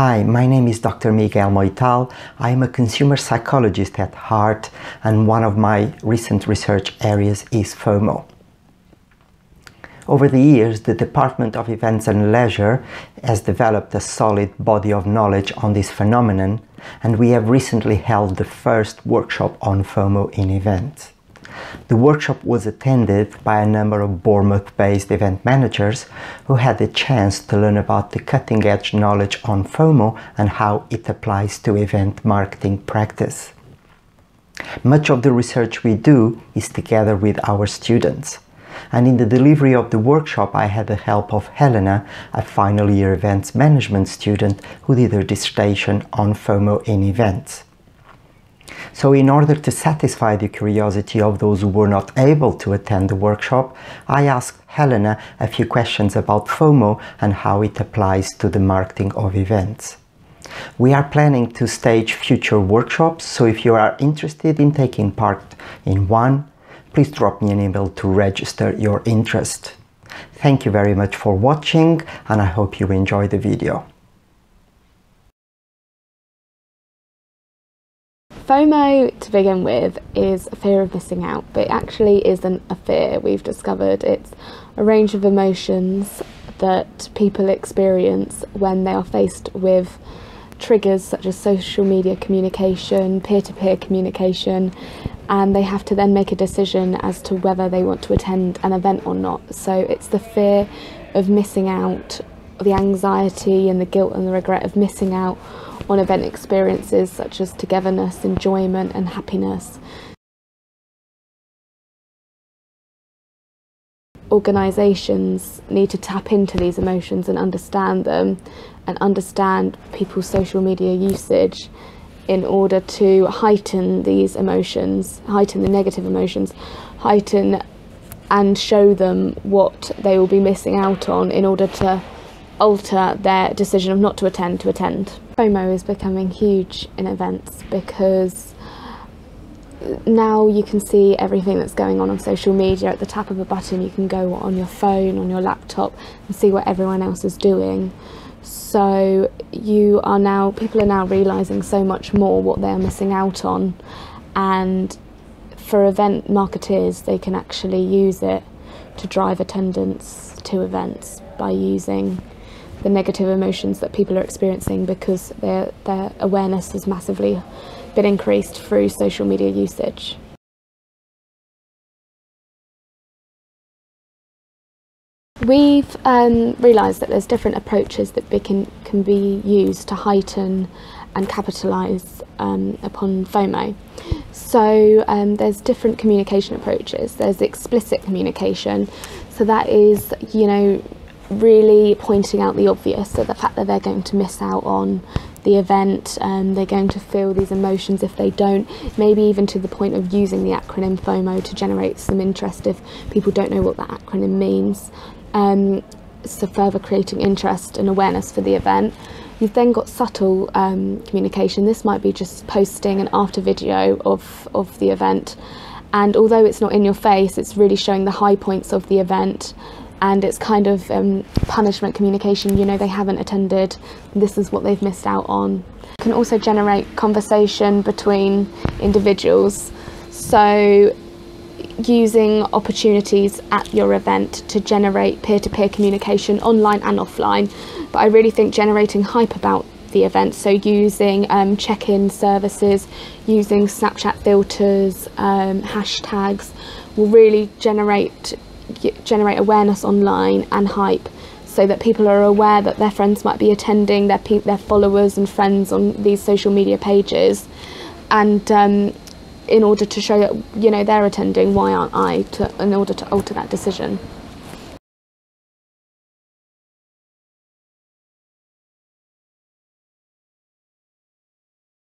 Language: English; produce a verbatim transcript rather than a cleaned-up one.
Hi, my name is Doctor Miguel Moital. I am a consumer psychologist at heart, and one of my recent research areas is FOMO. Over the years, the Department of Events and Leisure has developed a solid body of knowledge on this phenomenon, and we have recently held the first workshop on FOMO in events. The workshop was attended by a number of Bournemouth-based event managers who had the chance to learn about the cutting-edge knowledge on FOMO and how it applies to event marketing practice. Much of the research we do is together with our students. And in the delivery of the workshop, I had the help of Helena, a final year events management student who did her dissertation on FOMO in events. So in order to satisfy the curiosity of those who were not able to attend the workshop, I asked Helena a few questions about FOMO and how it applies to the marketing of events. We are planning to stage future workshops, so if you are interested in taking part in one, please drop me an email to register your interest. Thank you very much for watching, and I hope you enjoy the video. FOMO, to begin with, is a fear of missing out, but it actually isn't a fear. We've discovered it's a range of emotions that people experience when they are faced with triggers such as social media communication, peer-to-peer communication, and they have to then make a decision as to whether they want to attend an event or not. So it's the fear of missing out, the anxiety and the guilt and the regret of missing out on event experiences such as togetherness, enjoyment and happiness. Organisations need to tap into these emotions and understand them and understand people's social media usage in order to heighten these emotions, heighten the negative emotions, heighten and show them what they will be missing out on in order to alter their decision of not to attend to attend. FOMO is becoming huge in events because now you can see everything that's going on on social media. At the tap of a button you can go on your phone, on your laptop and see what everyone else is doing. So you are now, people are now realising so much more what they're missing out on, and for event marketers they can actually use it to drive attendance to events by using the negative emotions that people are experiencing because their, their awareness has massively been increased through social media usage. We've um, realised that there's different approaches that we can, can be used to heighten and capitalise um, upon FOMO. So um, there's different communication approaches. There's explicit communication, so that is, you know, really pointing out the obvious, so the fact that they're going to miss out on the event and um, they're going to feel these emotions if they don't, maybe even to the point of using the acronym FOMO to generate some interest if people don't know what that acronym means. Um, so further creating interest and awareness for the event. You've then got subtle um, communication. This might be just posting an after video of, of the event, and although it's not in your face, it's really showing the high points of the event. And it's kind of um, punishment communication, you know, they haven't attended, this is what they've missed out on. It can also generate conversation between individuals, so using opportunities at your event to generate peer-to-peer communication online and offline. But I really think generating hype about the event, so using um, check-in services, using Snapchat filters, um, hashtags, will really generate generate awareness online and hype, so that people are aware that their friends might be attending, their pe their followers and friends on these social media pages, and um, in order to show that, you know, they're attending, why aren't I, to, in order to alter that decision.